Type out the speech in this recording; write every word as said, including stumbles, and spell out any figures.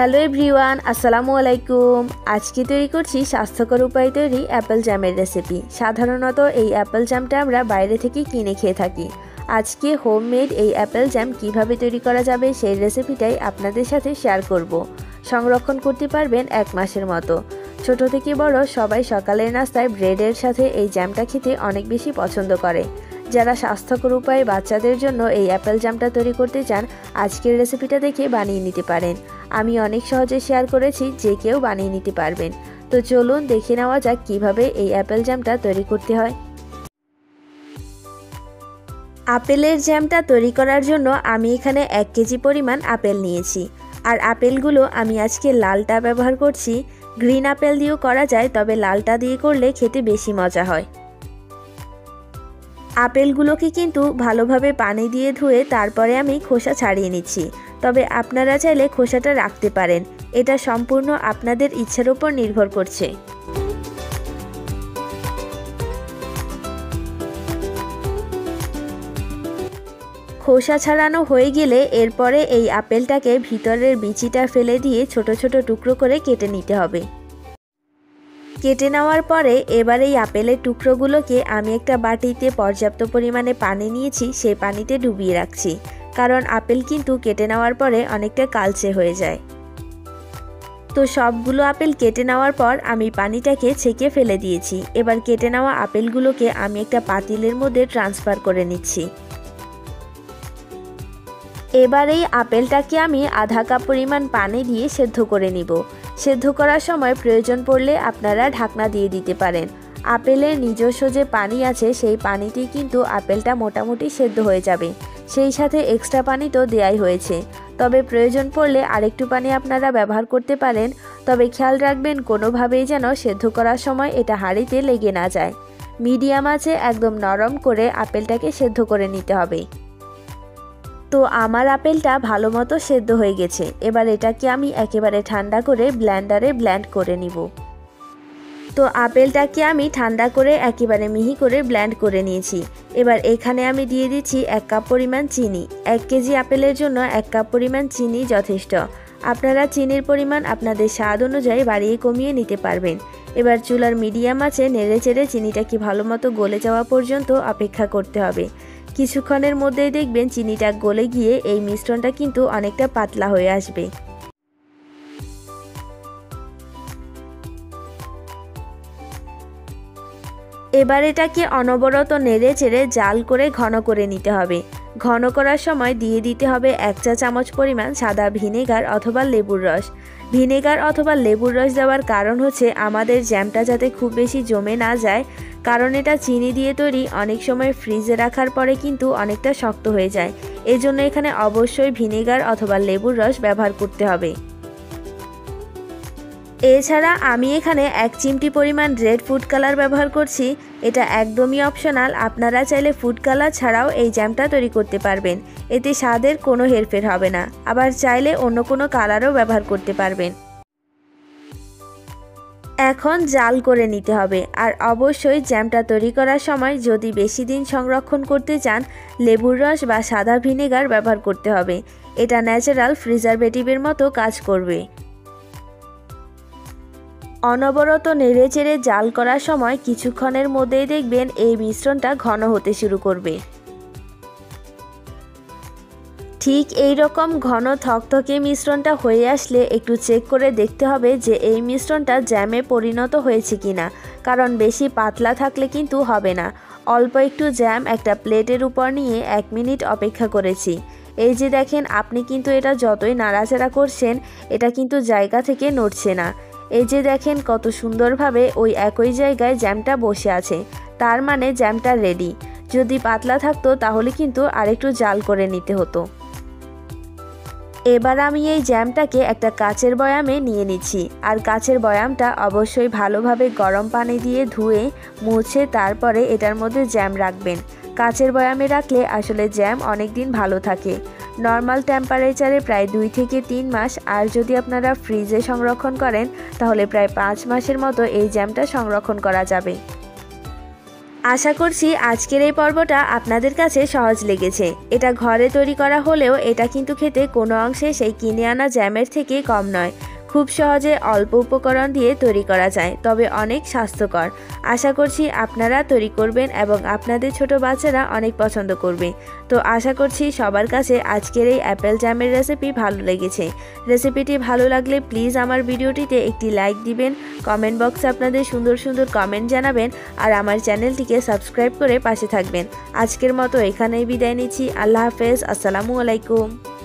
Hello everyone आसलामु आलैकुम। आज के तैयारी करछि स्वास्थ्यकर उपाय तैयारी एप्पल जैमेर रेसिपि। साधारणत एई एप्पल जैमटा आमरा बाइरे थेके किने खेये थाकि। आज के होममेड एई एप्पल जैम किभाबे तैयारी करा जाबे सेई रेसिपिटाई आपनादेर साथे शेयर करब। संरक्षण करते पारबेन एक मासेर मतो। छोटो थेके बड़ो सबाई सकालेर नास्ताय ब्रेडेर साथे एई जैमटा खेते अनेक बेशी पछन्द करे। যারা স্বাস্থ্যকর উপায়ে বাচ্চাদের জন্য এই অ্যাপেল জ্যামটা তৈরি করতে চান আজকের রেসিপিটা দেখে বানিয়ে নিতে পারেন। আমি অনেক সহজে শেয়ার করেছি, যে কেউ বানিয়ে নিতে পারবেন। তো চলুন দেখে নেওয়া যাক কিভাবে এই অ্যাপেল জ্যামটা তৈরি করতে হয়। আপেলের জ্যামটা তৈরি করার জন্য আমি এখানে এক কেজি পরিমাণ আপেল নিয়েছি। আর আপেলগুলো আমি আজকে লালটা ব্যবহার করছি। গ্রিন আপেল দিয়েও করা যায়, তবে লালটা দিয়ে করলে খেতে বেশি মজা হয়। আপেলগুলোকে কিন্তু ভালোভাবে পানি দিয়ে ধুয়ে তারপরে আমি খোসা ছাড়িয়ে নিচ্ছি। তবে আপনারা চাইলে খোসাটা রাখতে পারেন, এটা সম্পূর্ণ আপনাদের ইচ্ছার উপর নির্ভর করছে। খোসা ছাড়ানো হয়ে গেলে এরপরে এই আপেলটাকে ভিতরের বিচিটা ফেলে দিয়ে ছোট ছোট টুকরো করে কেটে নিতে হবে। কেটে নেওয়ার পরে এবারে এই আপেলের টুকরোগুলোকে আমি একটা বাটিতে পর্যাপ্ত পরিমাণে পানি নিয়েছি, সেই পানিতে ডুবিয়ে রাখছি, কারণ আপেল কিন্তু কেটে নেওয়ার পরে অনেকটা কালচে হয়ে যায়। তো সবগুলো আপেল কেটে নেওয়ার পর আমি পানিটাকে ছেঁকে ফেলে দিয়েছি। এবার কেটে নেওয়া আপেলগুলোকে আমি একটা পাতিলের মধ্যে ট্রান্সফার করে নিচ্ছি। এবার এই আপেলটাকে আমি আধা কাপ পরিমাণ পানি দিয়ে সেদ্ধ করে নিব। সেদ্ধ করার সময় প্রয়োজন পড়লে আপনারা ঢাকনা দিয়ে দিতে পারেন। আপেলের নিজস্ব যে পানি আছে সেই পানিতেই কিন্তু আপেলটা মোটামুটি সেদ্ধ হয়ে যাবে। সেই সাথে এক্সট্রা পানি তো দেওয়াই হয়েছে, তবে প্রয়োজন পড়লে আরেকটু পানি আপনারা ব্যবহার করতে পারেন। তবে খেয়াল রাখবেন কোনোভাবেই যেন সেদ্ধ করার সময় এটা হাঁড়িতে লেগে না যায়। মিডিয়াম আঁচে একদম নরম করে আপেলটাকে সেদ্ধ করে নিতে হবে। তো আমার আপেলটা ভালো মতো সেদ্ধ হয়ে গেছে। এবার এটাকে আমি একেবারে ঠান্ডা করে ব্ল্যান্ডারে ব্ল্যান্ড করে নিব। তো আপেলটাকে আমি ঠান্ডা করে একেবারে মিহি করে ব্ল্যান্ড করে নিয়েছি। এবার এখানে আমি দিয়ে দিচ্ছি এক কাপ পরিমাণ চিনি। এক কেজি আপেলের জন্য এক কাপ পরিমাণ চিনি যথেষ্ট। আপনারা চিনির পরিমাণ আপনাদের স্বাদ অনুযায়ী বাড়িয়ে কমিয়ে নিতে পারবেন। এবার চুলার মিডিয়াম আঁচে নেড়ে চেড়ে চিনিটাকে ভালো মতো গলে যাওয়া পর্যন্ত অপেক্ষা করতে হবে। কিছুক্ষণের মধ্যেই দেখবেন চিনিটা গলে গিয়ে এই মিশ্রণটা কিন্তু অনেকটা পাতলা হয়ে আসবে। এবার এটাকে অনবরত নেড়ে চেড়ে জাল করে ঘন করে নিতে হবে। ঘন করার সময় দিয়ে দিতে হবে এক চা চামচ পরিমাণ সাদা ভিনেগার অথবা লেবুর রস। ভিনেগার অথবা লেবুর রস দেওয়ার কারণ হচ্ছে আমাদের জ্যামটা যাতে খুব বেশি জমে না যায়, কারণ এটা চিনি দিয়ে তৈরি। অনেক সময় ফ্রিজে রাখার পরে কিন্তু অনেকটা শক্ত হয়ে যায়, এজন্য এখানে অবশ্যই ভিনেগার অথবা লেবুর রস ব্যবহার করতে হবে। এছাড়া আমি এখানে এক চিমটি পরিমাণ রেড ফুড কালার ব্যবহার করছি। এটা একদমই অপশনাল, আপনারা চাইলে ফুড কালার ছাড়াও এই জ্যামটা তৈরি করতে পারবেন, এতে স্বাদের কোনো হেরফের হবে না। আবার চাইলে অন্য কোনো কালারও ব্যবহার করতে পারবেন। এখন জাল করে নিতে হবে। আর অবশ্যই জ্যামটা তৈরি করার সময় যদি বেশি দিন সংরক্ষণ করতে চান লেবুর রস বা সাদা ভিনেগার ব্যবহার করতে হবে, এটা ন্যাচারাল প্রিজারভেটিভের মতো কাজ করবে। অনবরত নেড়ে চেড়ে জাল করার সময় কিছুক্ষণের মধ্যেই দেখবেন এই মিশ্রণটা ঘন হতে শুরু করবে। ঠিক এই রকম ঘন থকথকে মিশ্রণটা হয়ে আসলে একটু চেক করে দেখতে হবে যে এই মিশ্রণটা জ্যামে পরিণত হয়েছে কিনা, কারণ বেশি পাতলা থাকলে কিন্তু হবে না। অল্প একটু জ্যাম একটা প্লেটের উপর নিয়ে এক মিনিট অপেক্ষা করেছি। এই যে দেখেন, আপনি কিন্তু এটা যতই নাড়াচাড়া করছেন এটা কিন্তু জায়গা থেকে নড়ছে না। এই যে দেখেন কত সুন্দরভাবে ওই একই জায়গায় জ্যামটা বসে আছে, তার মানে জ্যামটা রেডি। যদি পাতলা থাকতো তাহলে কিন্তু আরেকটু জাল করে নিতে হতো। এবার আমি এই জ্যামটাকে একটা কাচের বয়ামে নিয়ে নিচ্ছি। আর কাচের বয়ামটা অবশ্যই ভালোভাবে গরম পানি দিয়ে ধুয়ে মুছে তারপরে এটার মধ্যে জ্যাম রাখবেন। কাচের বয়ামে রাখলে আসলে জ্যাম অনেক দিন ভালো থাকে। নর্মাল টেম্পারেচারে প্রায় দুই থেকে তিন মাস, আর যদি আপনারা ফ্রিজে সংরক্ষণ করেন তাহলে প্রায় পাঁচ মাসের মতো এই জ্যামটা সংরক্ষণ করা যাবে। आशा करছি আজকের এই পর্বটা আপনাদের কাছে সহজ লেগেছে। এটা ঘরে তৈরি করা হলেও এটা কিন্তু খেতে কোনো অংশে সেই কিনে আনা জ্যামের থেকে কম নয়। খুব সহজে অল্প উপকরণ দিয়ে তৈরি করা যায়, তবে অনেক স্বাস্থ্যকর। আশা করছি আপনারা তৈরি করবেন এবং আপনাদের ছোট বাচ্চারা অনেক পছন্দ করবে। তো আশা করছি সবার কাছে আজকের এই অ্যাপেল জ্যামের রেসিপি ভালো লেগেছে। রেসিপিটি ভালো লাগলে প্লিজ আমার ভিডিওটিতে একটি লাইক দিবেন, কমেন্ট বক্সে আপনাদের সুন্দর সুন্দর কমেন্ট জানাবেন আর আমার চ্যানেলটিকে সাবস্ক্রাইব করে পাশে থাকবেন। আজকের মতো এখানেই বিদায় নিচ্ছি। আল্লাহ হাফেজ, আসসালামু আলাইকুম।